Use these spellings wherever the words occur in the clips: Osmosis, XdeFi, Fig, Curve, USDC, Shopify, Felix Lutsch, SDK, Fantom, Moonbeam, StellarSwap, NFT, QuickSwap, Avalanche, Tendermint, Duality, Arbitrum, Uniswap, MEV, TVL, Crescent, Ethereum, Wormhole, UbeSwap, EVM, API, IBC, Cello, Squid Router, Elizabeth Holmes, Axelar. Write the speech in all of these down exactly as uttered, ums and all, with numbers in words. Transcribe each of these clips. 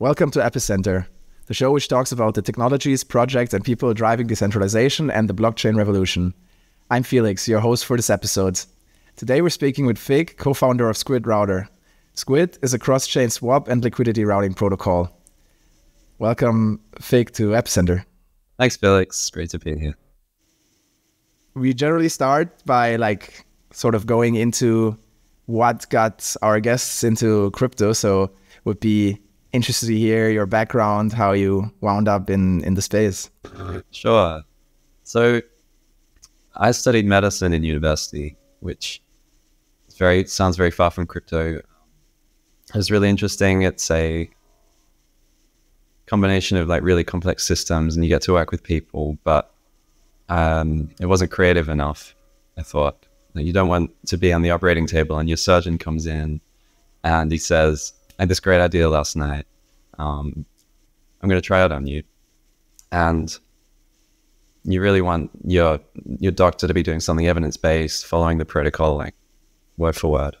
Welcome to Epicenter, the show which talks about the technologies, projects, and people driving decentralization and the blockchain revolution. I'm Felix, your host for this episode. Today we're speaking with Fig, co-founder of Squid Router. Squid is a cross-chain swap and liquidity routing protocol. Welcome, Fig, to Epicenter. Thanks, Felix. Great to be here. We generally start by like sort of going into what got our guests into crypto. So would be interested to hear your background, how you wound up in, in the space. Sure. So I studied medicine in university, which is very sounds very far from crypto. It's really interesting. It's a combination of like really complex systems and you get to work with people, but um, it wasn't creative enough, I thought. You don't want to be on the operating table and your surgeon comes in and he says, I had this great idea last night. Um, I'm going to try it on you. And you really want your your doctor to be doing something evidence-based, following the protocol, like word for word.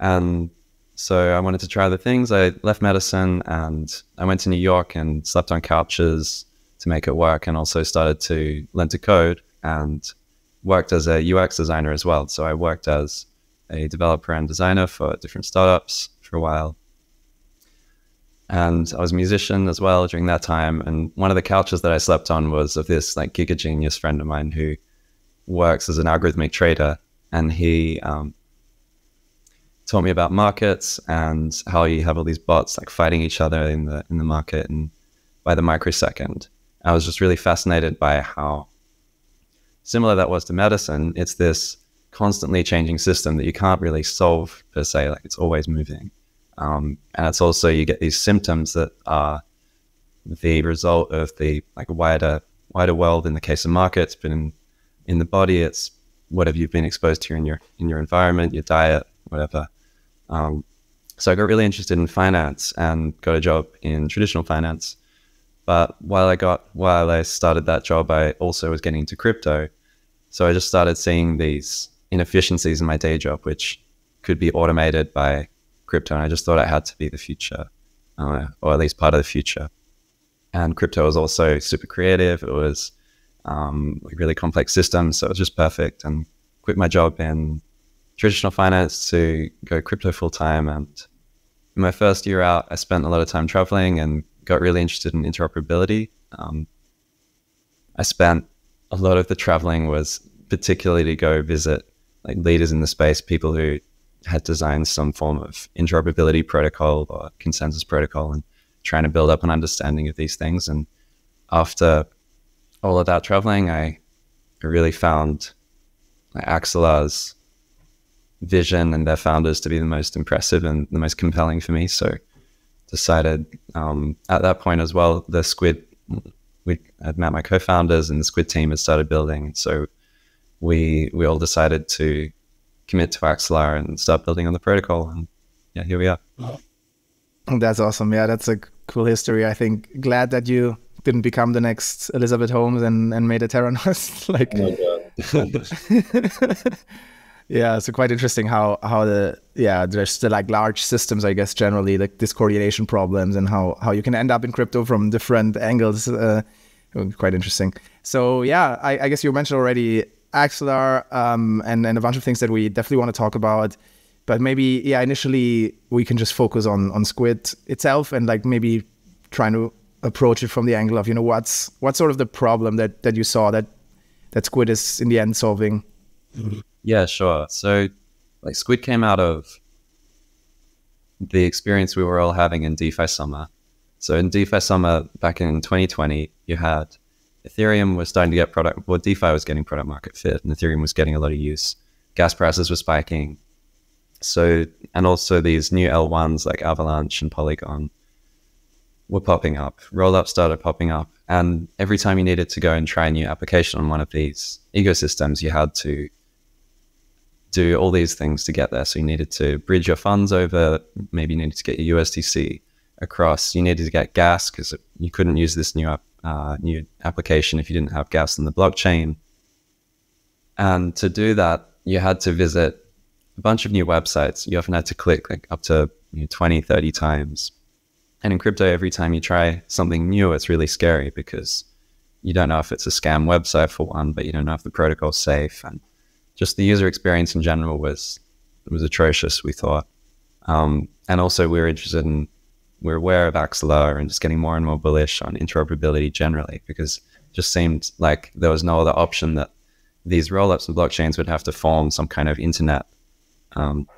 And so I wanted to try other things. I left medicine and I went to New York and slept on couches to make it work, and also started to learn to code and worked as a U X designer as well. So I worked as a developer and designer for different startups for a while. And I was a musician as well during that time. And one of the couches that I slept on was of this like giga genius friend of mine who works as an algorithmic trader. And he um, taught me about markets and how you have all these bots like fighting each other in the, in the market and by the microsecond. I was just really fascinated by how similar that was to medicine. It's this constantly changing system that you can't really solve per se, like it's always moving. Um, and it's also, you get these symptoms that are the result of the like wider, wider world. In the case of markets, but in, in the body, it's whatever you've been exposed to in your, in your environment, your diet, whatever. Um, so I got really interested in finance and got a job in traditional finance. But while I got, while I started that job, I also was getting into crypto. So I just started seeing these inefficiencies in my day job, which could be automated by crypto. And I just thought it had to be the future, uh, or at least part of the future. And crypto was also super creative. It was um, like really complex systems. So it was just perfect. And quit my job in traditional finance to go crypto full time. And in my first year out, I spent a lot of time traveling and got really interested in interoperability. Um, I spent a lot of the traveling was particularly to go visit like leaders in the space, people who had designed some form of interoperability protocol or consensus protocol, and trying to build up an understanding of these things. And after all of that traveling, I really found like Axelar's vision and their founders to be the most impressive and the most compelling for me. So decided um, at that point as well, the Squid, We, I'd met my co-founders and the Squid team had started building. So we we all decided to commit to Axelar and start building on the protocol. And yeah, here we are. That's awesome. Yeah, that's a cool history. I think glad that you didn't become the next Elizabeth Holmes and, and made a Terranos. like, oh yeah, so quite interesting how, how the, yeah, there's the like large systems, I guess, generally, like this coordination problems and how, how you can end up in crypto from different angles. Uh, quite interesting. So yeah, I, I guess you mentioned already Axelar um, and, and a bunch of things that we definitely want to talk about, but maybe, yeah, initially we can just focus on, on Squid itself and like maybe trying to approach it from the angle of, you know, what's, what's sort of the problem that, that you saw that, that Squid is in the end solving? Mm-hmm. Yeah, sure. So like Squid came out of the experience we were all having in DeFi summer. So in DeFi summer back in twenty twenty, you had Ethereum was starting to get product, well, DeFi was getting product market fit and Ethereum was getting a lot of use. Gas prices were spiking. So, and also these new L ones like Avalanche and Polygon were popping up. Rollup started popping up. And every time you needed to go and try a new application on one of these ecosystems, you had to do all these things to get there. So you needed to bridge your funds over, maybe you needed to get your U S D C across, you needed to get gas because you couldn't use this new app, uh, new application if you didn't have gas in the blockchain. And to do that, you had to visit a bunch of new websites. You often had to click like up to you know, twenty, thirty times And in crypto, every time you try something new, it's really scary because you don't know if it's a scam website for one, but you don't know if the protocol's safe. And just the user experience in general was was atrocious, we thought. Um, and also we were interested in, we we're aware of Axelar and just getting more and more bullish on interoperability generally, because it just seemed like there was no other option that these rollups and blockchains would have to form some kind of internet, um,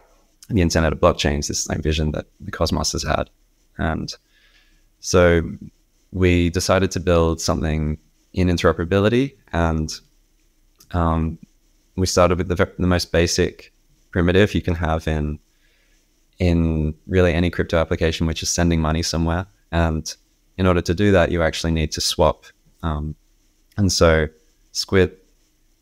the internet of blockchains, this like vision that the Cosmos has had. And so we decided to build something in interoperability, and um, we started with the, the most basic primitive you can have in in really any crypto application, which is sending money somewhere. And in order to do that, you actually need to swap. Um, and so Squid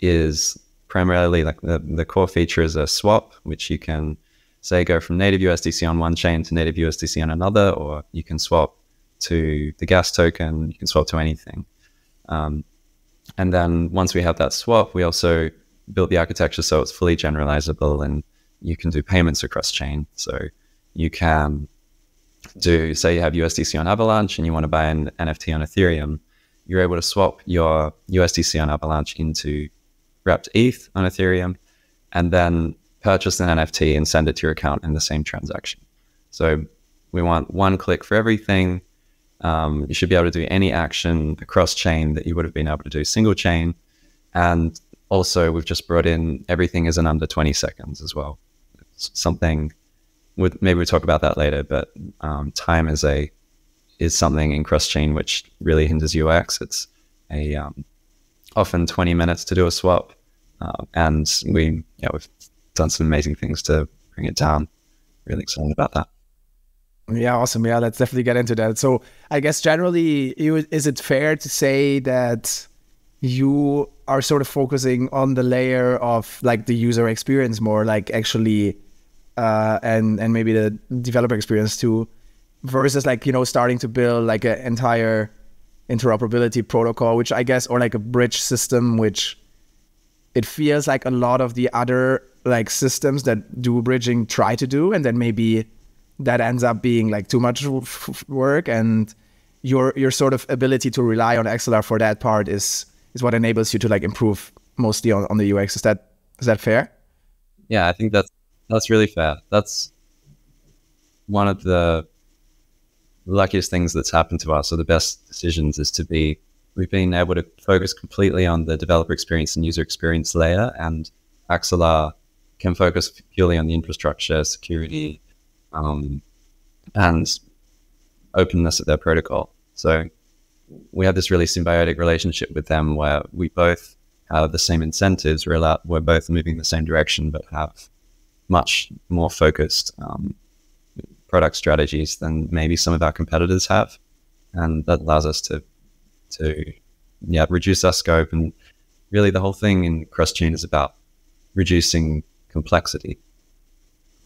is primarily like the, the core feature is a swap, which you can say go from native U S D C on one chain to native U S D C on another, or you can swap to the gas token, you can swap to anything. Um, and then once we have that swap, we also built the architecture so it's fully generalizable and you can do payments across chain. So you can do, say you have U S D C on Avalanche and you want to buy an N F T on Ethereum, you're able to swap your U S D C on Avalanche into wrapped E T H on Ethereum and then purchase an N F T and send it to your account in the same transaction. So we want one click for everything. Um, you should be able to do any action across chain that you would have been able to do single chain. And also we've just brought in everything is in under twenty seconds as well. It's something with, maybe we'll talk about that later, but um, time is a, is something in cross chain which really hinders U X. It's a, um, often twenty minutes to do a swap. Uh, and we, yeah, we've done some amazing things to bring it down. Really excited about that. Yeah, awesome. Yeah, let's definitely get into that. So I guess generally, is it fair to say that you are sort of focusing on the layer of like the user experience more, like actually, uh, and and maybe the developer experience too, versus like, you know, starting to build like an entire interoperability protocol, which I guess, or like a bridge system, which it feels like a lot of the other like systems that do bridging try to do, and then maybe that ends up being like too much work, and your your sort of ability to rely on Axelar for that part is is what enables you to like improve mostly on, on the U X. Is that is that fair? Yeah, I think that's that's really fair. That's one of the luckiest things that's happened to us, or the best decisions, is to be we've been able to focus completely on the developer experience and user experience layer, and Axelar can focus purely on the infrastructure, security, um, and openness of their protocol. So we have this really symbiotic relationship with them where we both have the same incentives. We're, allowed, we're both moving the same direction, but have much more focused um, product strategies than maybe some of our competitors have. And that allows us to, to yeah, reduce our scope. And really the whole thing in cross-chain is about reducing complexity.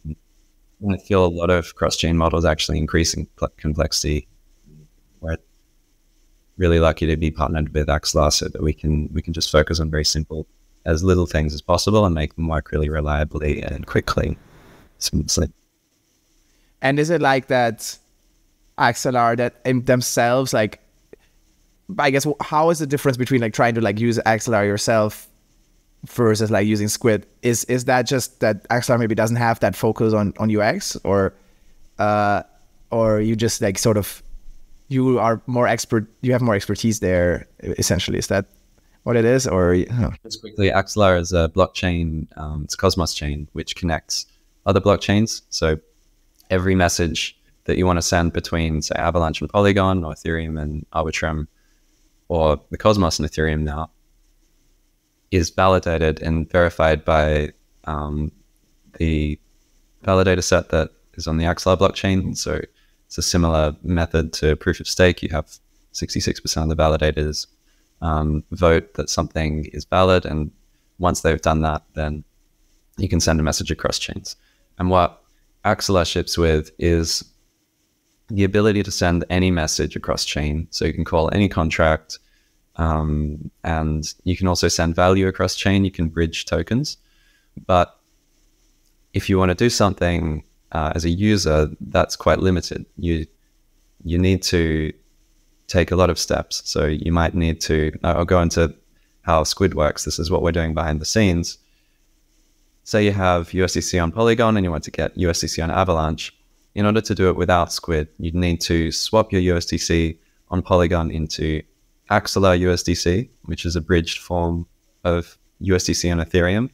And I feel a lot of cross-chain models actually increasing complexity. We're really lucky to be partnered with Axelar so that we can we can just focus on very simple, as little things as possible, and make them work really reliably and quickly. Simply. And is it like that Axelar that in themselves, like, I guess, how is the difference between like trying to like use Axelar yourself versus like using Squid? Is is that just that Axelar maybe doesn't have that focus on on U X, or uh, or you just like sort of you are more expert, you have more expertise there essentially? Is that what it is? Or oh. Just quickly, Axelar is a blockchain, um, it's a Cosmos chain which connects other blockchains. So every message that you want to send between say Avalanche and Polygon, or Ethereum and Arbitrum, or the Cosmos and Ethereum now, is validated and verified by um, the validator set that is on the Axelar blockchain. So it's a similar method to proof of stake. You have sixty-six percent of the validators um, vote that something is valid. And once they've done that, then you can send a message across chains. And what Axelar ships with is the ability to send any message across chain. So you can call any contract, Um, and you can also send value across chain. You can bridge tokens, but if you want to do something uh, as a user, that's quite limited. You you need to take a lot of steps. So you might need to, I'll go into how Squid works. This is what we're doing behind the scenes. Say you have U S D C on Polygon and you want to get U S D C on Avalanche. In order to do it without Squid, you'd need to swap your U S D C on Polygon into Axelar U S D C, which is a bridged form of U S D C on Ethereum.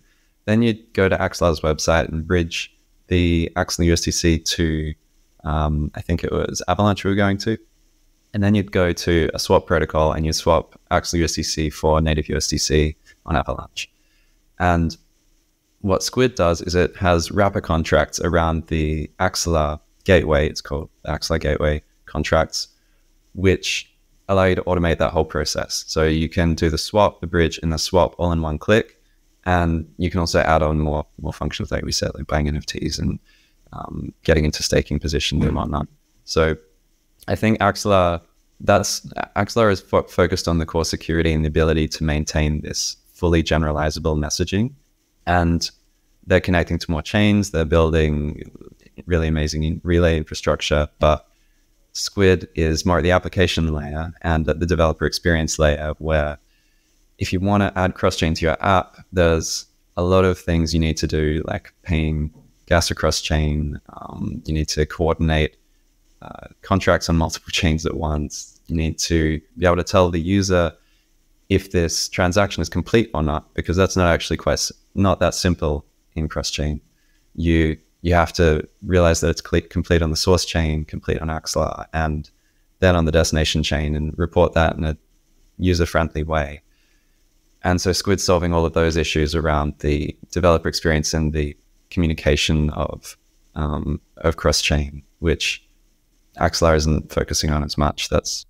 Then you'd go to Axelar's website and bridge the Axelar U S D C to, um, I think it was Avalanche we were going to. And then you'd go to a swap protocol and you swap Axelar U S D C for native U S D C on Avalanche. And what Squid does is it has wrapper contracts around the Axelar gateway, it's called the Axelar gateway contracts, which allow you to automate that whole process. So you can do the swap, the bridge, and the swap all in one click. And you can also add on more more functions like we said, like buying N F Ts and um, getting into staking positions and whatnot. So I think Axelar, that's, Axelar is fo focused on the core security and the ability to maintain this fully generalizable messaging. And they're connecting to more chains. They're building really amazing relay infrastructure. But Squid is more at the application layer and at the developer experience layer, where if you want to add cross-chain to your app, there's a lot of things you need to do, like paying gas across chain. Um, you need to coordinate uh, contracts on multiple chains at once. You need to be able to tell the user if this transaction is complete or not, because that's not actually quite not that simple in cross-chain. You you have to realize that it's complete on the source chain, complete on Axelar, and then on the destination chain, and report that in a user-friendly way. And so Squid's solving all of those issues around the developer experience and the communication of um, of cross-chain, which Axelar isn't focusing on as much. That's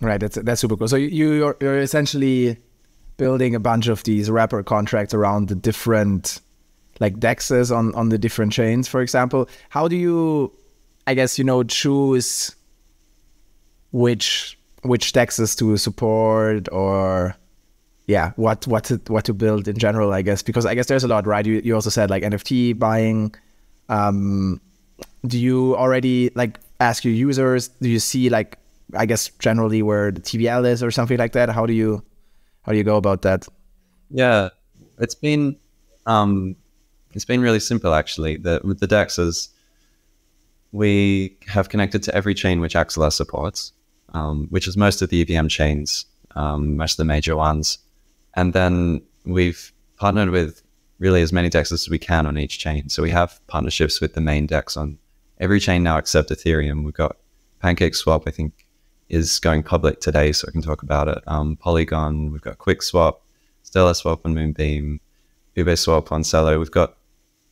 right. That's that's super cool. So you you're, you're essentially building a bunch of these wrapper contracts around the different, like D E Xs on on the different chains, for example. How do you, I guess you know, choose which which D E Xs to support, or yeah, what what to, what to build in general? I guess because I guess there's a lot, right? You you also said like N F T buying. Um, do you already like ask your users? Do you see like, I guess generally where the T V L is or something like that? How do you how do you go about that? Yeah, it's been um, it's been really simple actually. The, with the D E Xs, we have connected to every chain which Axelar supports, um, which is most of the E V M chains, um, most of the major ones, and then we've partnered with really as many D E Xs as we can on each chain. So we have partnerships with the main D E X on every chain now except Ethereum. We've got PancakeSwap, I think, is going public today, so I can talk about it. Um, Polygon, we've got QuickSwap, StellarSwap on Moonbeam, UbeSwap on Cello. We've got,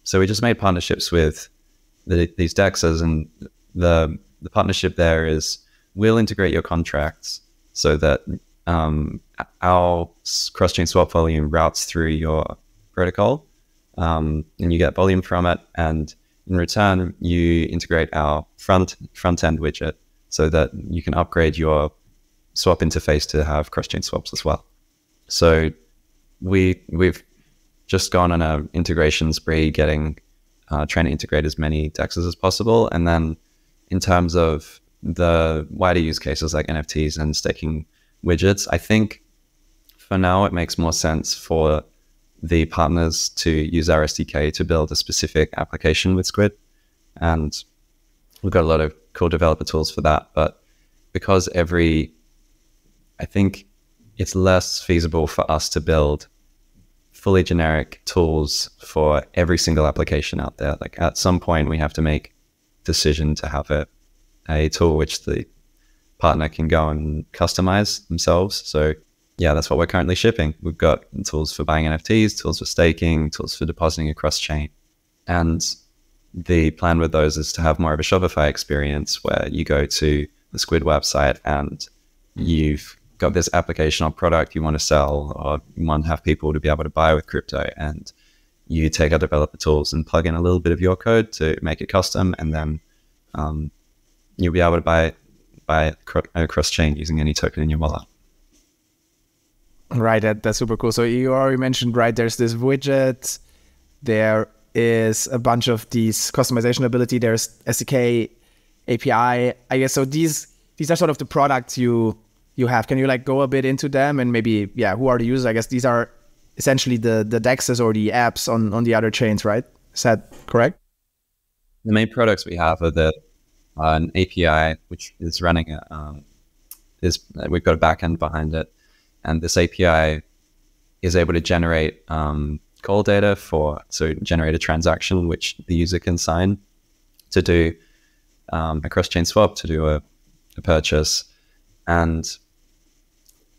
so we just made partnerships with the, these D E Xs, and the the partnership there is we'll integrate your contracts so that um, our cross-chain swap volume routes through your protocol, um, and you get volume from it. And in return, you integrate our front front end widget, so that you can upgrade your swap interface to have cross-chain swaps as well. So we, we've just gone on an integration spree, getting, uh, trying to integrate as many D E Xs as possible. And then in terms of the wider use cases like N F Ts and staking widgets, I think for now it makes more sense for the partners to use our S D K to build a specific application with Squid. And we've got a lot of cool developer tools for that, but because every, I think it's less feasible for us to build fully generic tools for every single application out there. Like at some point we have to make decision to have a, a tool which the partner can go and customize themselves. So yeah, that's what we're currently shipping. We've got tools for buying N F Ts, tools for staking, tools for depositing across chain. And the plan with those is to have more of a Shopify experience where you go to the Squid website and you've got this application or product you want to sell, or you want to have people to be able to buy with crypto, and you take our developer tools and plug in a little bit of your code to make it custom, and then um, you'll be able to buy, buy across chain using any token in your wallet. Right, that, that's super cool. So you already mentioned, right, there's this widget there, is a bunch of these customization ability. There's S D K A P I, I guess. So these these are sort of the products you you have. Can you like go a bit into them and maybe, yeah, who are the users? I guess these are essentially the the D E Xs or the apps on on the other chains, right? Is that correct? The main products we have are the uh, an A P I which is running a, um, is we've got a backend behind it, and this A P I is able to generate um, call data for so generate a transaction which the user can sign to do um, a cross-chain swap, to do a, a purchase, and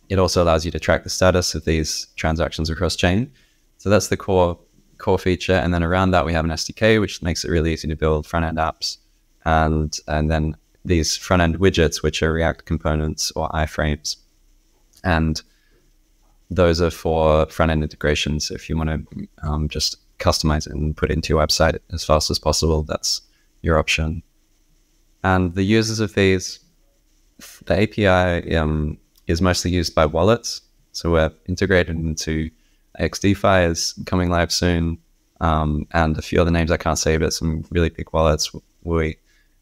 it also allows you to track the status of these transactions across chain. So that's the core core feature, and then around that we have an S D K which makes it really easy to build front-end apps, and and then these front-end widgets which are React components or iframes, and those are for front-end integrations. If you want to um, just customize it and put it into your website as fast as possible, that's your option. And the users of these, the A P I um, is mostly used by wallets. So we're integrated into XdeFi, is coming live soon, um, and a few other names I can't say, but some really big wallets. We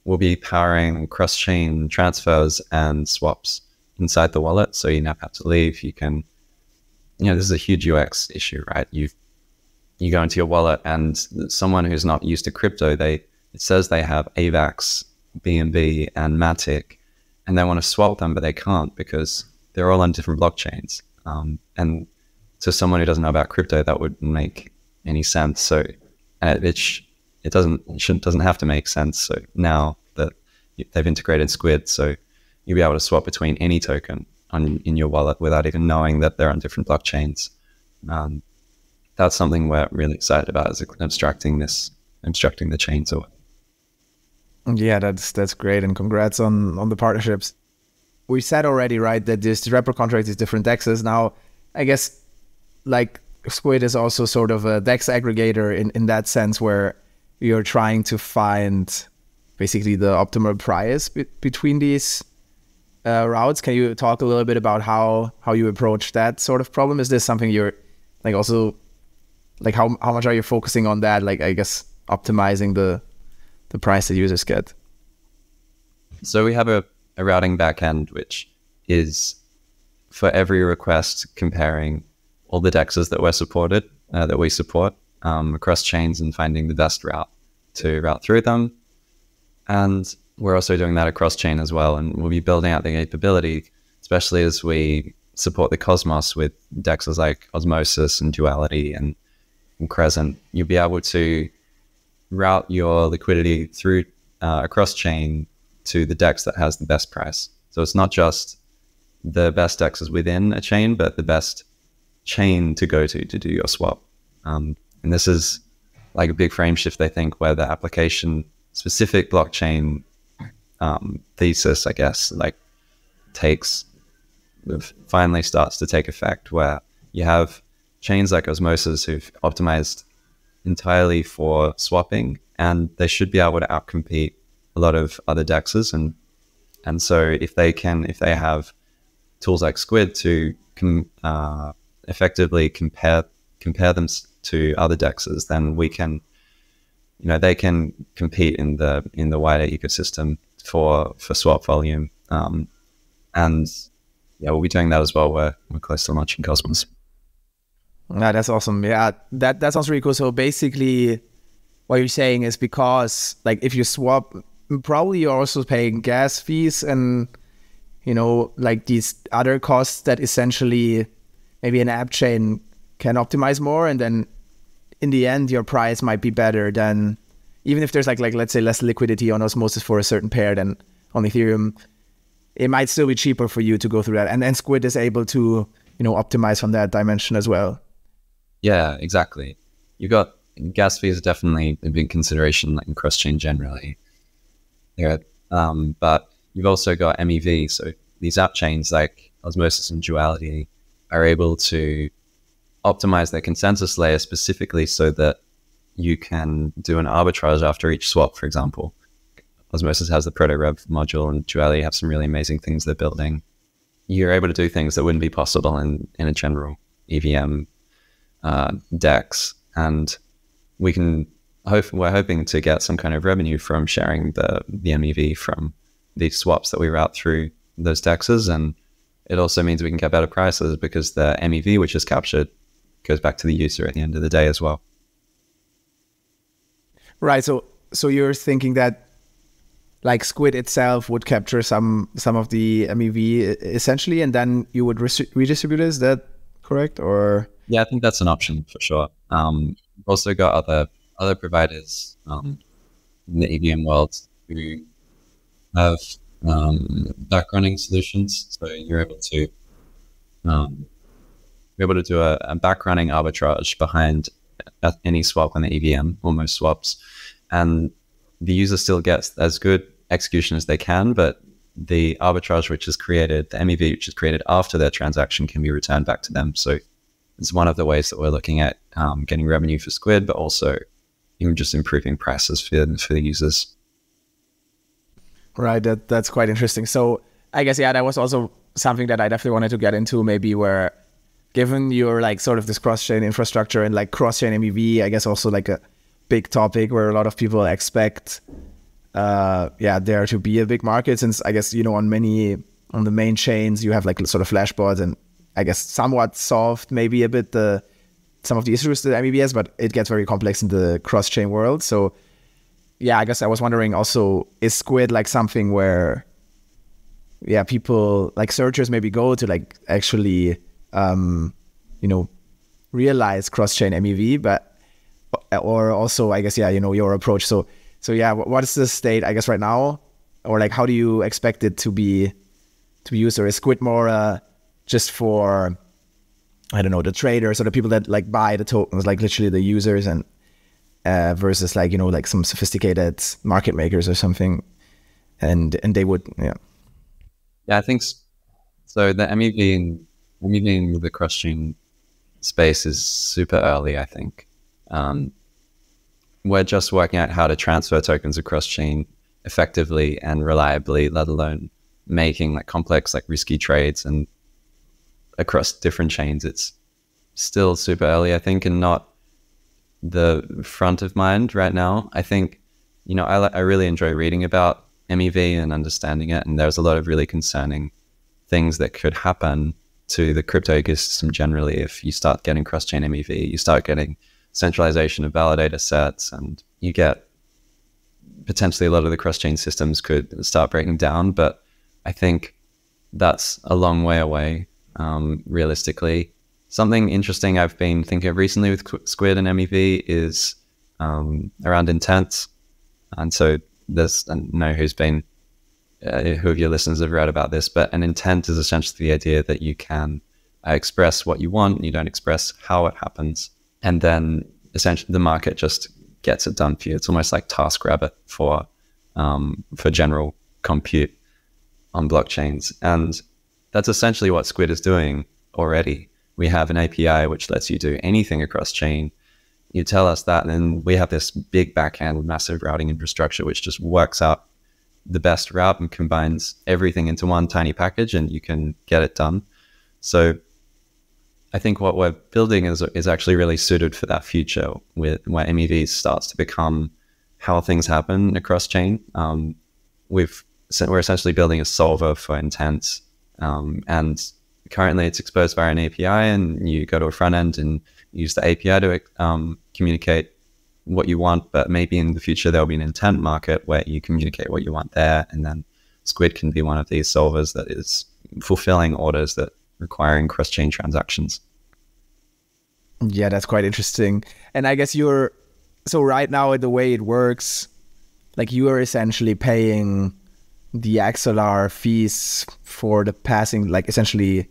will be powering cross-chain transfers and swaps inside the wallet, so you never have to leave. You can, you know, this is a huge U X issue, right? You you go into your wallet, and someone who's not used to crypto, they it says they have A VAX, B N B, and Matic, and they want to swap them, but they can't because they're all on different blockchains. Um, and to someone who doesn't know about crypto, that wouldn't make any sense. So uh, it sh it doesn't it shouldn't doesn't have to make sense. So now that they've integrated Squid, so you'll be able to swap between any token on in your wallet without even knowing that they're on different blockchains. Um, that's something we're really excited about, is abstracting this, abstracting the chains away. Yeah, that's that's great, and congrats on on the partnerships. We said already, right, that this wrapper contract is different D E Xs. Now, I guess like Squid is also sort of a D E X aggregator in in that sense, where you're trying to find basically the optimal price be between these Uh, routes. Can you talk a little bit about how how you approach that sort of problem? Is this something you're like also like how how much are you focusing on that? Like, I guess optimizing the the price that users get. So we have a, a routing backend which is for every request comparing all the D E Xs that were supported uh, that we support um, across chains and finding the best route to route through them, and we're also doing that across chain as well, and we'll be building out the capability, especially as we support the Cosmos with D E Xs like Osmosis and Duality and, and Crescent. You'll be able to route your liquidity through uh, across chain to the D E X that has the best price. So it's not just the best D E Xs within a chain, but the best chain to go to to do your swap. Um, and this is like a big frame shift, they think, where the application-specific blockchain Um, thesis, I guess, like takes, finally starts to take effect, where you have chains like Osmosis who've optimized entirely for swapping, and they should be able to outcompete a lot of other D E Xs. And, and so if they can, if they have tools like Squid to com uh, effectively compare, compare them to other D E Xs, then we can, you know, they can compete in the, in the wider ecosystem for for swap volume, um and yeah, we'll be doing that as well. We're we're close to launching Cosmos. Yeah, that's awesome. Yeah, that that sounds really cool. So basically what you're saying is, because like if you swap, probably you're also paying gas fees and, you know, like these other costs that essentially maybe an app chain can optimize more, and then in the end your price might be better than, even if there's like, like let's say less liquidity on Osmosis for a certain pair than on Ethereum, it might still be cheaper for you to go through that. And then Squid is able to, you know, optimize from that dimension as well. Yeah, exactly. You've got gas fees are definitely a big consideration, like in cross-chain generally. Yeah, um, but you've also got M E V. So these app chains like Osmosis and Duality are able to optimize their consensus layer specifically so that you can do an arbitrage after each swap, for example. Osmosis has the ProtoRev module, and Duality have some really amazing things they're building. You're able to do things that wouldn't be possible in, in a general E V M uh, D E X. And we can hope, we're hoping to get some kind of revenue from sharing the, the M E V from these swaps that we route through those D E Xs. And it also means we can get better prices because the M E V, which is captured, goes back to the user at the end of the day as well. Right. So, so you're thinking that like Squid itself would capture some, some of the M E V essentially, and then you would redistribute it. Is that correct? Or? Yeah, I think that's an option for sure. Um, we've also got other, other providers, um, in the E V M world who have, um, back running solutions. So you're able to, um, you're able to do a, a back running arbitrage behind any swap on the E V M, or most swaps. And the user still gets as good execution as they can, but the arbitrage which is created, the M E V which is created after their transaction, can be returned back to them. So it's one of the ways that we're looking at um, getting revenue for Squid, but also even just improving prices for, for the users. Right, that, that's quite interesting. So I guess, yeah, that was also something that I definitely wanted to get into, maybe where, given your like sort of this cross-chain infrastructure and like cross-chain M E V, I guess also like a big topic where a lot of people expect uh yeah there to be a big market, since I guess, you know, on many on the main chains you have like sort of Flashbots, and I guess somewhat solved maybe a bit the some of the issues that M E V has, but it gets very complex in the cross-chain world. So yeah, I guess I was wondering also, is Squid like something where yeah people like searchers maybe go to like actually um you know realize cross-chain M E V, but or also, I guess, yeah, you know, your approach. So, so yeah, what is the state, I guess, right now? Or like, how do you expect it to be, to be used? Or is Squid more uh, just for, I don't know, the traders or the people that like buy the tokens, like literally the users, and uh, versus like, you know, like some sophisticated market makers or something. And, and they would, yeah. Yeah, I think so. So the M E V in, M E V in the cross-chain space is super early, I think. Um, we're just working out how to transfer tokens across chain effectively and reliably, let alone making like complex, like risky trades and across different chains. It's still super early, I think, and not the front of mind right now. I think, you know, I, I really enjoy reading about M E V and understanding it. And there's a lot of really concerning things that could happen to the crypto ecosystem generally. If you start getting cross chain M E V, you start getting centralization of validator sets, and you get potentially a lot of the cross-chain systems could start breaking down. But I think that's a long way away, um, realistically. Something interesting I've been thinking of recently with Squid and M E V is um, around intent. And so there's, I don't know who's been, uh, who of your listeners have read about this, but an intent is essentially the idea that you can uh, express what you want, and you don't express how it happens. And then essentially the market just gets it done for you. It's almost like TaskRabbit for, um, for general compute on blockchains. And that's essentially what Squid is doing already. We have an A P I which lets you do anything across chain. You tell us that, and then we have this big backend, massive routing infrastructure, which just works out the best route and combines everything into one tiny package, and you can get it done. So I think what we're building is is actually really suited for that future, with where M E V starts to become how things happen across chain. Um, we've we're essentially building a solver for intent, um, and currently it's exposed via an A P I, and you go to a front end and use the A P I to um, communicate what you want. But maybe in the future there'll be an intent market where you communicate what you want there, and then Squid can be one of these solvers that is fulfilling orders that requiring cross-chain transactions. Yeah, that's quite interesting. And I guess you're, so right now the way it works, like you are essentially paying the Axelar fees for the passing, like essentially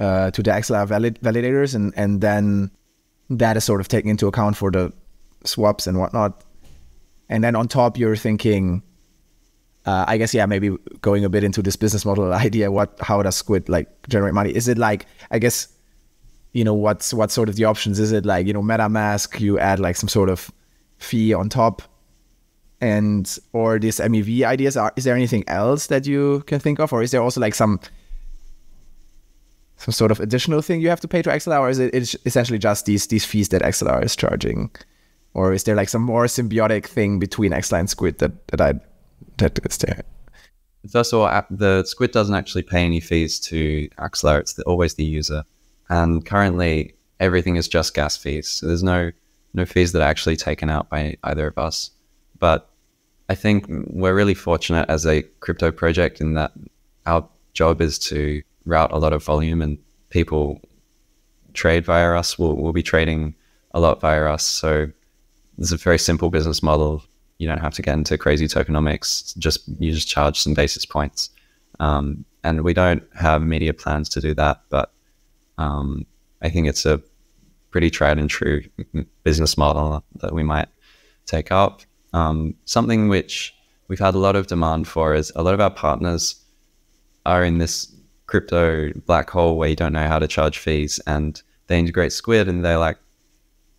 uh, to the Axelar valid validators, and, and then that is sort of taken into account for the swaps and whatnot. And then on top, you're thinking, Uh, I guess, yeah, maybe going a bit into this business model idea, what, how does Squid like generate money? Is it like, I guess, you know, what's, what sort of the options? Is it like, you know, MetaMask, you add like some sort of fee on top, and, or these M E V ideas are, is there anything else that you can think of? Or is there also like some, some sort of additional thing you have to pay to Axelar? Or is it it's essentially just these, these fees that Axelar is charging Or is there like some more symbiotic thing between Axelar and Squid that, that I that is there? First of all, the Squid doesn't actually pay any fees to Axelar. It's the, always the user. And currently, everything is just gas fees. So there's no no fees that are actually taken out by either of us. But I think we're really fortunate as a crypto project in that our job is to route a lot of volume, and people trade via us. We'll, we'll be trading a lot via us. So there's a very simple business model. You don't have to get into crazy tokenomics. Just you just charge some basis points. Um, and we don't have immediate plans to do that, but um, I think it's a pretty tried and true business model that we might take up. Um, something which we've had a lot of demand for is a lot of our partners are in this crypto black hole where you don't know how to charge fees, and they integrate Squid and they're like,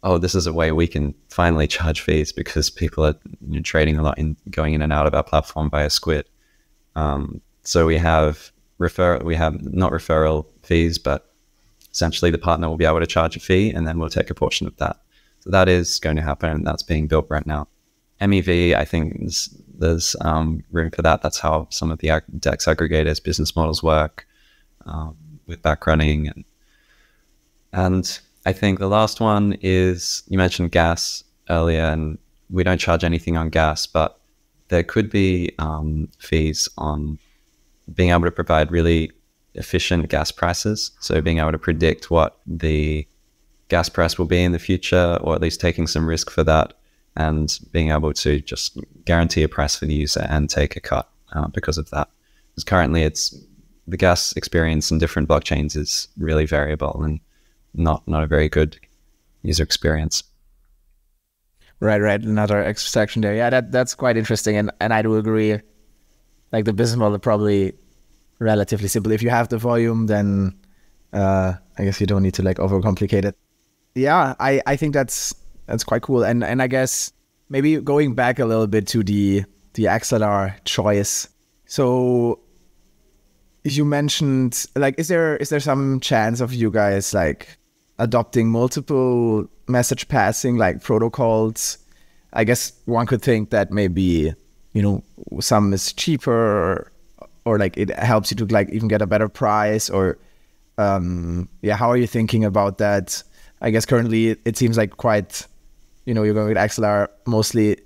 oh, this is a way we can finally charge fees because people are you know, trading a lot in going in and out of our platform via Squid. Um, so we have refer we have not referral fees, but essentially the partner will be able to charge a fee and then we'll take a portion of that. So that is going to happen, and that's being built right now. M E V, I think there's, there's um, room for that. That's how some of the ag DEX aggregators' business models work um, with back running. And, and I think the last one is, you mentioned gas earlier, and we don't charge anything on gas, but there could be um, fees on being able to provide really efficient gas prices. So being able to predict what the gas price will be in the future, or at least taking some risk for that, and being able to just guarantee a price for the user and take a cut uh, because of that. Because currently it's the gas experience in different blockchains is really variable and not, not a very good user experience. Right, right. Another extraction there. Yeah, that, that's quite interesting. And, and I do agree, like the business model probably relatively simple. If you have the volume, then uh, I guess you don't need to like overcomplicate it. Yeah, I, I think that's, That's quite cool. And and I guess maybe going back a little bit to the, the Axelar choice. So you mentioned, like, is there is there some chance of you guys like adopting multiple message passing like protocols? I guess one could think that maybe, you know, some is cheaper or, or like it helps you to like even get a better price or um, yeah, how are you thinking about that? I guess currently it seems like quite... You know, you're going with Axelar mostly.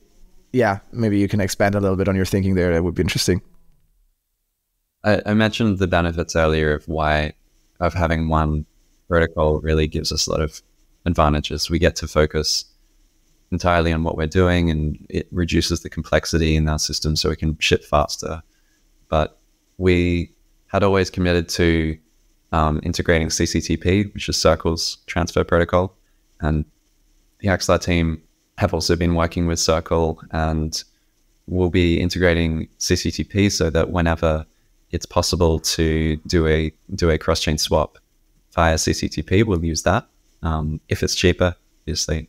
Yeah, maybe you can expand a little bit on your thinking there. That would be interesting. I, I mentioned the benefits earlier of why of having one protocol really gives us a lot of advantages. We get to focus entirely on what we're doing, and it reduces the complexity in our system so we can ship faster. But we had always committed to um, integrating C C T P, which is Circle's transfer protocol, and the Axelar team have also been working with Circle, and we'll be integrating C C T P so that whenever it's possible to do a do a cross-chain swap via C C T P, we'll use that um, if it's cheaper, obviously,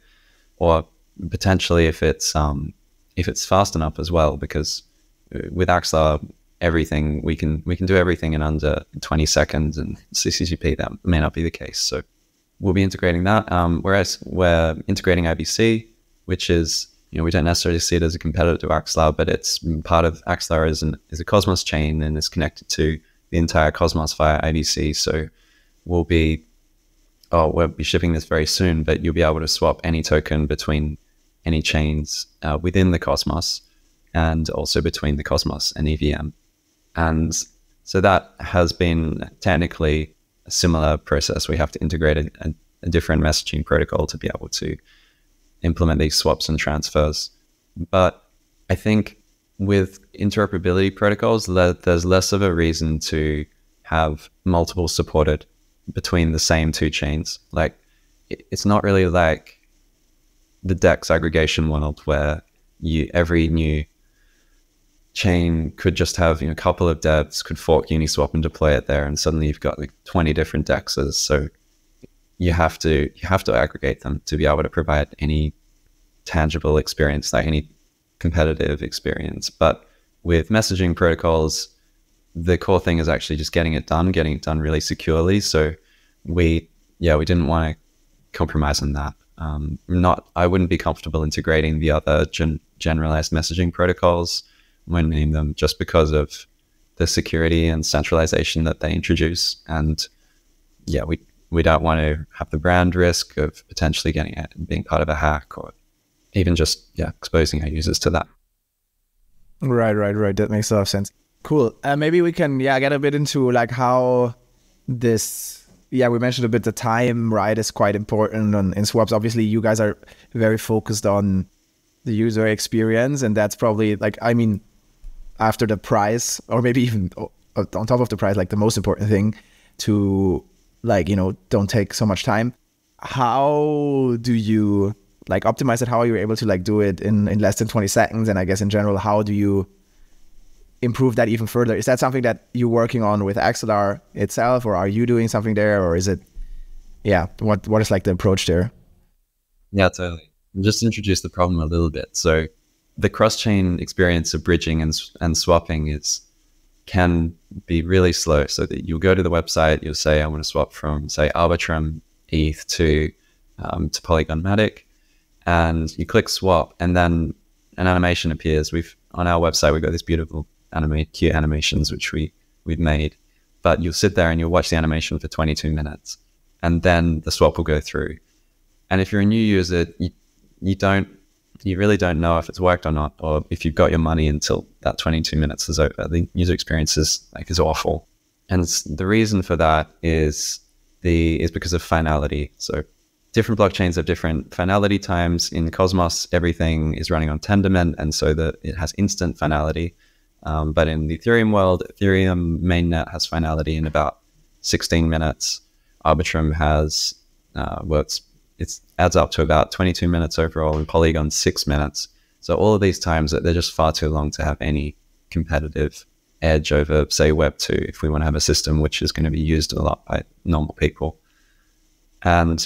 or potentially if it's um, if it's fast enough as well. Because with Axelar, everything we can we can do everything in under twenty seconds, and C C T P that may not be the case. So we'll be integrating that, um, whereas we're integrating I B C, which is, you know, we don't necessarily see it as a competitor to Axelar, but it's part of Axelar is, an, is a Cosmos chain and is connected to the entire Cosmos via I B C. So we'll be, oh, we'll be shipping this very soon, but you'll be able to swap any token between any chains uh, within the Cosmos and also between the Cosmos and E V M. And so that has been technically similar process. We have to integrate a, a different messaging protocol to be able to implement these swaps and transfers. But I think with interoperability protocols, there's less of a reason to have multiple supported between the same two chains. Like, it's not really like the DEX aggregation world where you every new chain could just have, you know, a couple of devs could fork Uniswap and deploy it there, and suddenly you've got like twenty different DEXs. So you have to you have to aggregate them to be able to provide any tangible experience, like any competitive experience. But with messaging protocols, the core thing is actually just getting it done, getting it done really securely. So we yeah we didn't want to compromise on that. Um, not, I wouldn't be comfortable integrating the other gen generalized messaging protocols when naming them, just because of the security and centralization that they introduce. And yeah, we we don't want to have the brand risk of potentially getting it and being part of a hack, or even just yeah exposing our users to that. Right, right, right. That makes a lot of sense. Cool. Uh, maybe we can yeah get a bit into like how this. Yeah, we mentioned a bit the time, right, is quite important on, in swaps. Obviously, you guys are very focused on the user experience, and that's probably like, I mean, after the price, or maybe even on top of the price, like the most important thing to like, you know, don't take so much time. How do you like optimize it? How are you able to like do it in, in less than twenty seconds? And I guess in general, how do you improve that even further? Is that something that you're working on with Axelar itself, or are you doing something there, or is it, yeah, what what is like the approach there? Yeah, totally. Just introduce the problem a little bit. So the cross-chain experience of bridging and, and swapping is can be really slow, so that you'll go to the website, you'll say, I want to swap from, say, Arbitrum E T H to, um, to Polygon Matic, and you click swap, and then an animation appears. We've, on our website, we've got this beautiful animate cute animations which we we've made, but you'll sit there and you'll watch the animation for twenty-two minutes, and then the swap will go through. And if you're a new user, you, you don't you really don't know if it's worked or not, or if you've got your money until that twenty-two minutes is over. The user experience is like is awful, and the reason for that is the is because of finality. So different blockchains have different finality times. In Cosmos, everything is running on Tendermint, and so that it has instant finality. Um, but in the Ethereum world, Ethereum mainnet has finality in about sixteen minutes. Arbitrum has, uh, well, it's, it's adds up to about twenty-two minutes overall, and Polygon six minutes. So all of these times, they're just far too long to have any competitive edge over, say, Web two, if we want to have a system which is going to be used a lot by normal people. And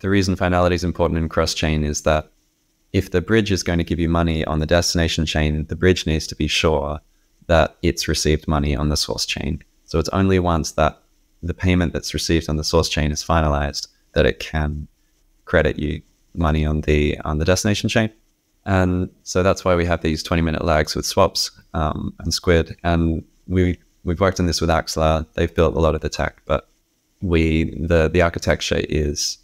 the reason finality is important in cross-chain is that if the bridge is going to give you money on the destination chain, the bridge needs to be sure that it's received money on the source chain. So it's only once that the payment that's received on the source chain is finalized that it can credit you money on the on the destination chain. And so that's why we have these twenty minute lags with swaps um, and Squid. And we we've worked on this with Axelar. They've built a lot of the tech, but we the the architecture is.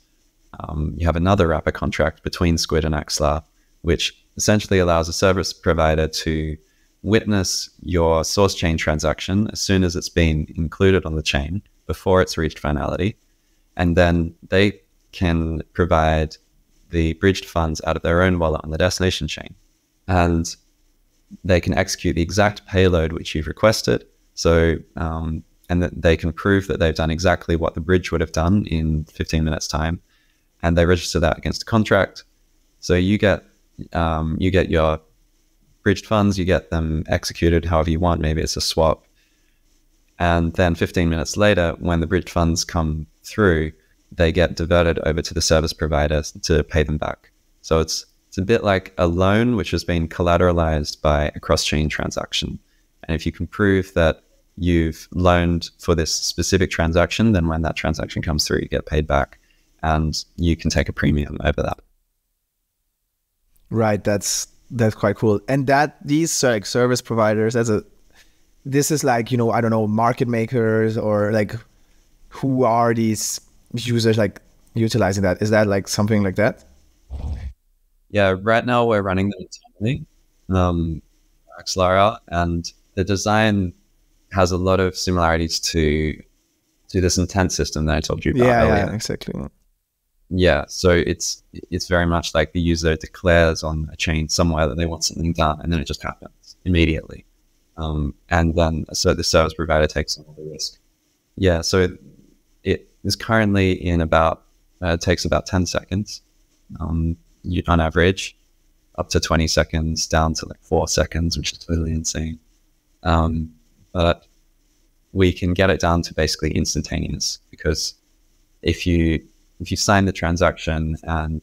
Um, you have another wrapper contract between Squid and Axelar, which essentially allows a service provider to witness your source chain transaction as soon as it's been included on the chain, before it's reached finality. And then they can provide the bridged funds out of their own wallet on the destination chain. And they can execute the exact payload which you've requested. So, um, and that they can prove that they've done exactly what the bridge would have done in fifteen minutes time. And they register that against a contract, so you get um, you get your bridged funds, you get them executed however you want. Maybe it's a swap, and then fifteen minutes later, when the bridged funds come through, they get diverted over to the service provider to pay them back. So it's it's a bit like a loan which has been collateralized by a cross-chain transaction. And if you can prove that you've loaned for this specific transaction, then when that transaction comes through, you get paid back. And you can take a premium over that. Right, that's that's quite cool. And that these like service providers, as a this is like you know I don't know market makers, or like who are these users like utilizing that? Is that like something like that? Yeah, right now we're running them internally, um, Axelar, and the design has a lot of similarities to to this intent system that I told you about yeah, earlier. Yeah, exactly. Yeah, so it's it's very much like the user declares on a chain somewhere that they want something done, and then it just happens immediately. Um, and then so the service provider takes on the risk. Yeah, so it is currently in about, uh, it takes about ten seconds um, on average, up to twenty seconds, down to like four seconds, which is totally insane. Um, but we can get it down to basically instantaneous, because if you... If you sign the transaction and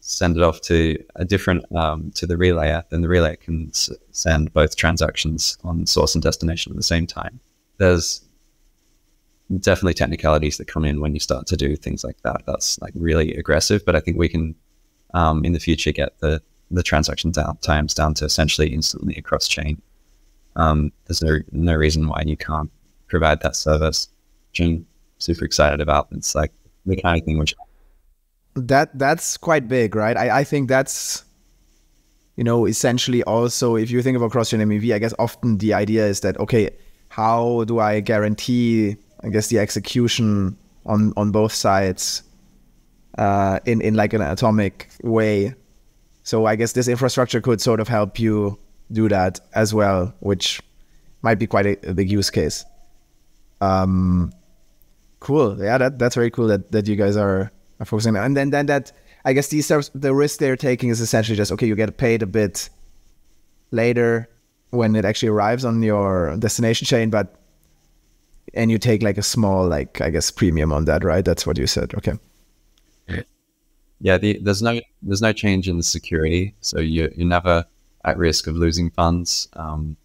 send it off to a different um, to the relay, then the relay can s send both transactions on source and destination at the same time. There's definitely technicalities that come in when you start to do things like that. That's like really aggressive, but I think we can um, in the future get the the transaction down, times down to essentially instantly across chain. Um, there's no no reason why you can't provide that service, which I'm super excited about. It's like the kind of thing which that that's quite big, right? I I think that's, you know, essentially also if you think about cross-chain M E V, I guess often the idea is that, okay, how do I guarantee, I guess, the execution on on both sides uh, in in like an atomic way? So I guess this infrastructure could sort of help you do that as well, which might be quite a, a big use case. Um, cool. Yeah, that that's very cool that that you guys are, are focusing on. And then then that, I guess, these are the risk they're taking is essentially just, okay, you get paid a bit later when it actually arrives on your destination chain, but and you take like a small, like, I guess, premium on that, right? That's what you said. Okay. Yeah, the, there's no there's no change in the security, so you you're never at risk of losing funds. Um,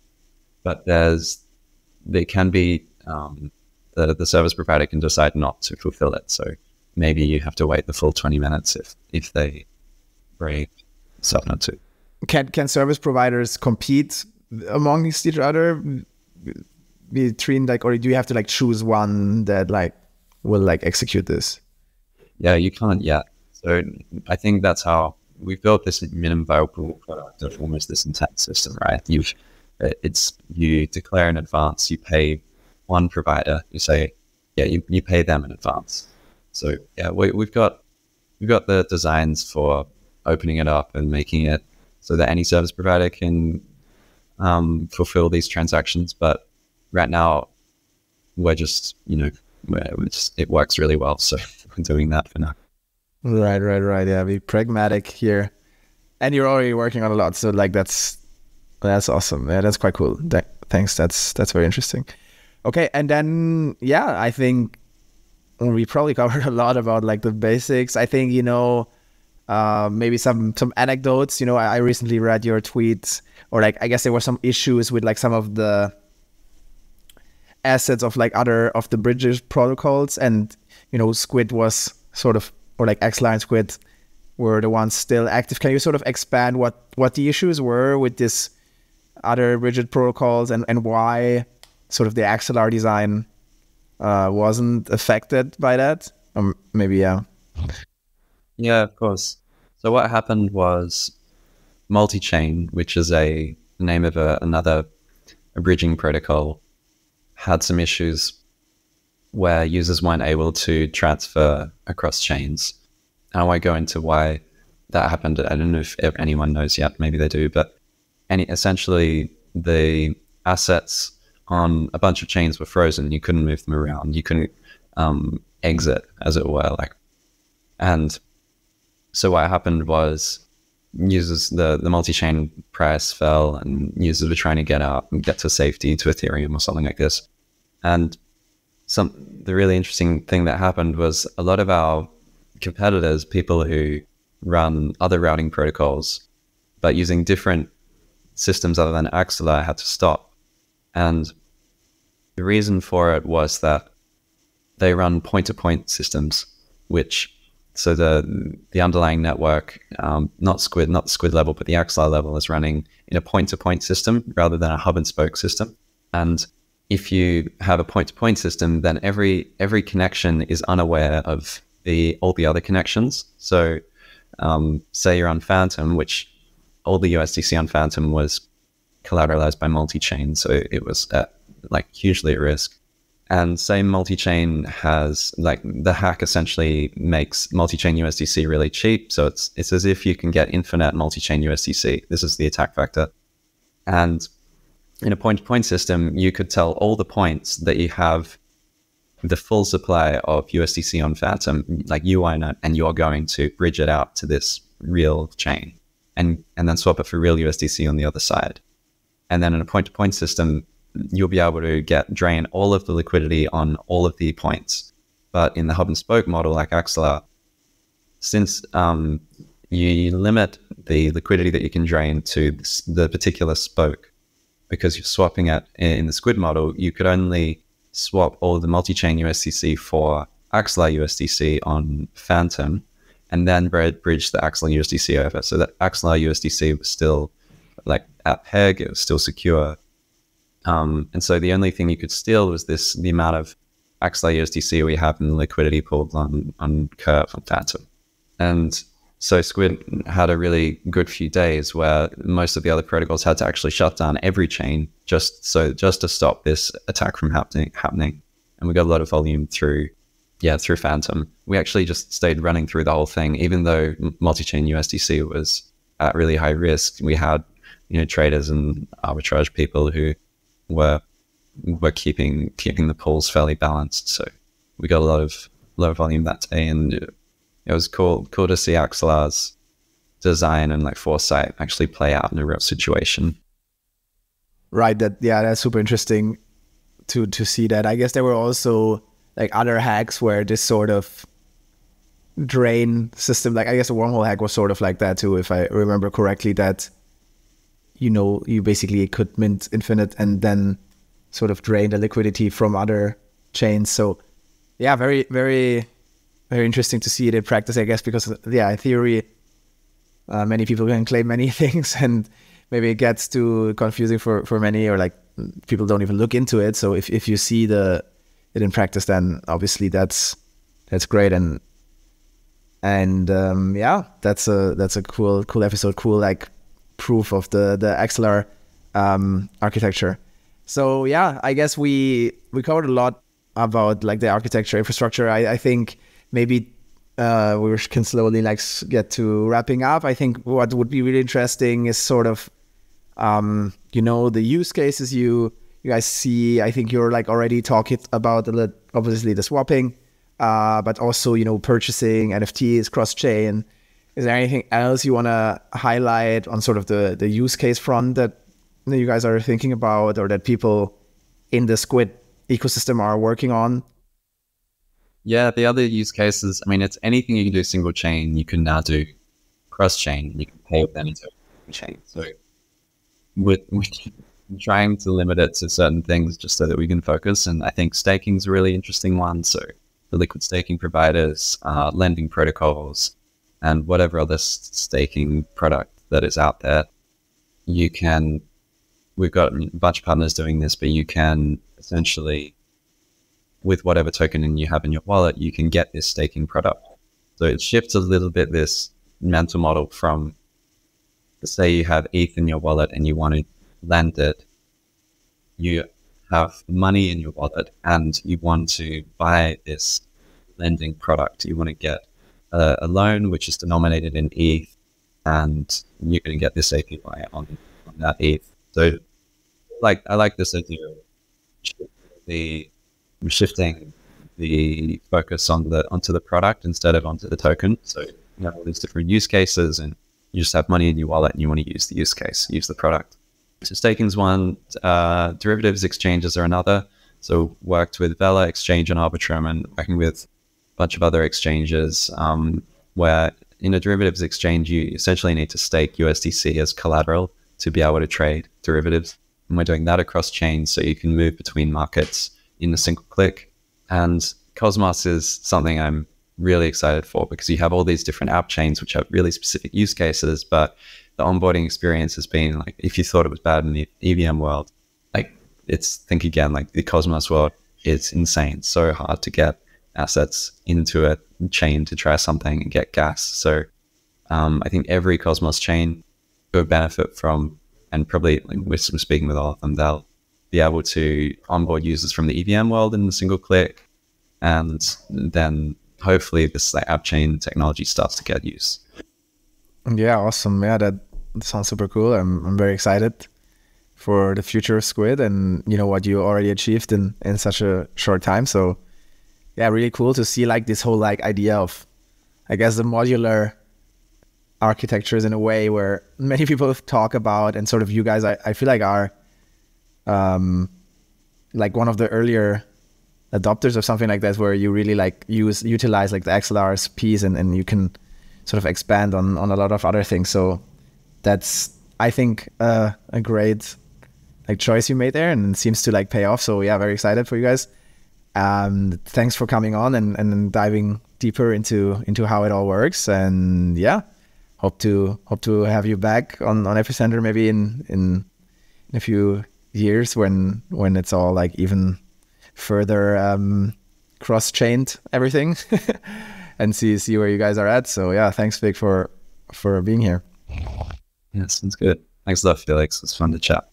but there's there can be um, the the service provider can decide not to fulfill it. So maybe you have to wait the full twenty minutes if if they break subnet two. Can can service providers compete amongst each other? Be trained like, or do you have to like choose one that like will like execute this? Yeah, you can't yet. So I think that's how we've built this minimum viable product of almost this entire system, right? You've, it's, you declare in advance, you pay one provider, you say, yeah, you, you pay them in advance. So yeah, we, we've got, we've got the designs for opening it up and making it so that any service provider can um, fulfill these transactions. But right now we're just, you know, we're just, it works really well. So we're doing that for now. Right, right, right. Yeah, be pragmatic here. And you're already working on a lot, so like that's that's awesome. Yeah, that's quite cool. That, thanks. That's that's very interesting. Okay, and then yeah, I think we probably covered a lot about like the basics. I think, you know, uh, maybe some some anecdotes. You know, I, I recently read your tweets, or like I guess there were some issues with like some of the assets of like other of the bridge protocols, and you know, Squid was sort of, or like Axelar and Squid were the ones still active. Can you sort of expand what, what the issues were with this other rigid protocols and, and why sort of the Axelar design uh, wasn't affected by that? Um, maybe, yeah. Yeah, of course. So what happened was multi-chain, which is a name of a, another a bridging protocol, had some issues where users weren't able to transfer across chains. And I won't go into why that happened. I don't know if anyone knows yet, maybe they do, but any, essentially the assets on a bunch of chains were frozen. You couldn't move them around. You couldn't um, exit, as it were. Like, and so what happened was users, the, the multi-chain price fell and users were trying to get out and get to safety to Ethereum or something like this. And Some, the really interesting thing that happened was a lot of our competitors, people who run other routing protocols, but using different systems other than Axelar, had to stop. And the reason for it was that they run point-to-point systems, which, so the the underlying network, um, not Squid, not the Squid level, but the Axelar level is running in a point-to-point system rather than a hub-and-spoke system. And if you have a point-to-point system, then every every connection is unaware of the all the other connections. So um, say you're on Fantom, which all the U S D C on Fantom was collateralized by multi-chain, so it was at, like hugely at risk. And say multi-chain has, like the hack essentially makes multi-chain U S D C really cheap, so it's, it's as if you can get infinite multi-chain U S D C. This is the attack vector. And in a point-to-point system, you could tell all the points that you have the full supply of U S D C on Fantom, like you own it, and you're going to bridge it out to this real chain and, and then swap it for real U S D C on the other side. And then in a point-to-point system, you'll be able to get drain all of the liquidity on all of the points. But in the hub-and-spoke model like Axelar, since um, you limit the liquidity that you can drain to this, the particular spoke, because you're swapping it in the Squid model, you could only swap all the multi-chain U S D C for Axelar U S D C on Fantom, and then bridge the Axelar U S D C over. So that Axelar U S D C was still like at peg, it was still secure. Um, and so the only thing you could steal was this, the amount of Axelar U S D C we have in the liquidity pool on, on Curve on Fantom. And so Squid had a really good few days where most of the other protocols had to actually shut down every chain just so just to stop this attack from happening. happening. And we got a lot of volume through, yeah, through Fantom. We actually just stayed running through the whole thing, even though multi-chain U S D C was at really high risk. We had, you know, traders and arbitrage people who were were keeping keeping the pools fairly balanced. So we got a lot of low volume that day, and it was cool cool to see Axelar's design and like foresight actually play out in a real situation. Right. That yeah, that's super interesting to to see that. I guess there were also like other hacks where this sort of drain system, like I guess the Wormhole hack was sort of like that too, if I remember correctly, that you know, you basically could mint infinite and then sort of drain the liquidity from other chains. So yeah, very, very, very interesting to see it in practice, I guess, because yeah, in theory, uh, many people can claim many things and maybe it gets too confusing for, for many, or like people don't even look into it. So if, if you see the it in practice, then obviously that's, that's great. And, and um, yeah, that's a, that's a cool, cool episode, cool, like proof of the, the Axelar um, architecture. So yeah, I guess we, we covered a lot about like the architecture infrastructure. I, I think maybe uh, we can slowly like get to wrapping up. I think what would be really interesting is sort of, um, you know, the use cases you, you guys see. I think you're like already talking about the, obviously the swapping, uh, but also, you know, purchasing, N F Ts, cross-chain. Is there anything else you want to highlight on sort of the, the use case front that you guys are thinking about, or that people in the Squid ecosystem are working on? Yeah, the other use cases, I mean, it's anything you can do single chain, you can now do cross-chain, you can pay with them into chain. So with, with trying to limit it to certain things just so that we can focus. And I think staking is a really interesting one. So the liquid staking providers, uh, lending protocols, and whatever other staking product that is out there, you can, we've got a bunch of partners doing this, but you can essentially, with whatever token you have in your wallet, you can get this staking product. So it shifts a little bit this mental model from, say you have E T H in your wallet and you want to lend it, you have money in your wallet and you want to buy this lending product. You want to get a, a loan which is denominated in E T H, and you're going to get this A P Y on, on that E T H. So like, I like this idea of the shifting the focus on the, onto the product instead of onto the token. So you have all these different use cases and you just have money in your wallet and you want to use the use case, use the product. So staking's one, uh, derivatives exchanges are another. So worked with Vela Exchange and Arbitrum and working with a bunch of other exchanges, um, where in a derivatives exchange, you essentially need to stake U S D C as collateral to be able to trade derivatives. And we're doing that across chains so you can move between markets in a single click. And Cosmos is something I'm really excited for because you have all these different app chains which have really specific use cases, but the onboarding experience has been like, if you thought it was bad in the E V M world, like it's, think again, like the Cosmos world is insane. So hard to get assets into a chain to try something and get gas. So um, I think every Cosmos chain will benefit from, and probably like, we're speaking with all of them, they'll be able to onboard users from the E V M world in a single click. And then hopefully this like, app chain technology starts to get used. Yeah, awesome. Yeah, that sounds super cool. I'm, I'm very excited for the future of Squid and, you know, what you already achieved in, in such a short time. So yeah, really cool to see like this whole like idea of, I guess, the modular architectures in a way where many people talk about, and sort of you guys, I, I feel like are um, like one of the earlier adopters of something like that, where you really like use, utilize like the Axelar's piece and, and you can sort of expand on, on a lot of other things. So that's, I think, uh, a great like choice you made there, and it seems to like pay off. So yeah, very excited for you guys. Um, thanks for coming on and, and diving deeper into into how it all works. And yeah, hope to hope to have you back on, on Epicenter maybe in, in in a few years when when it's all like even further um, cross-chained everything and see see where you guys are at. So yeah, thanks Fig for for being here. Yeah, sounds good. Thanks a lot, Felix. It's fun to chat.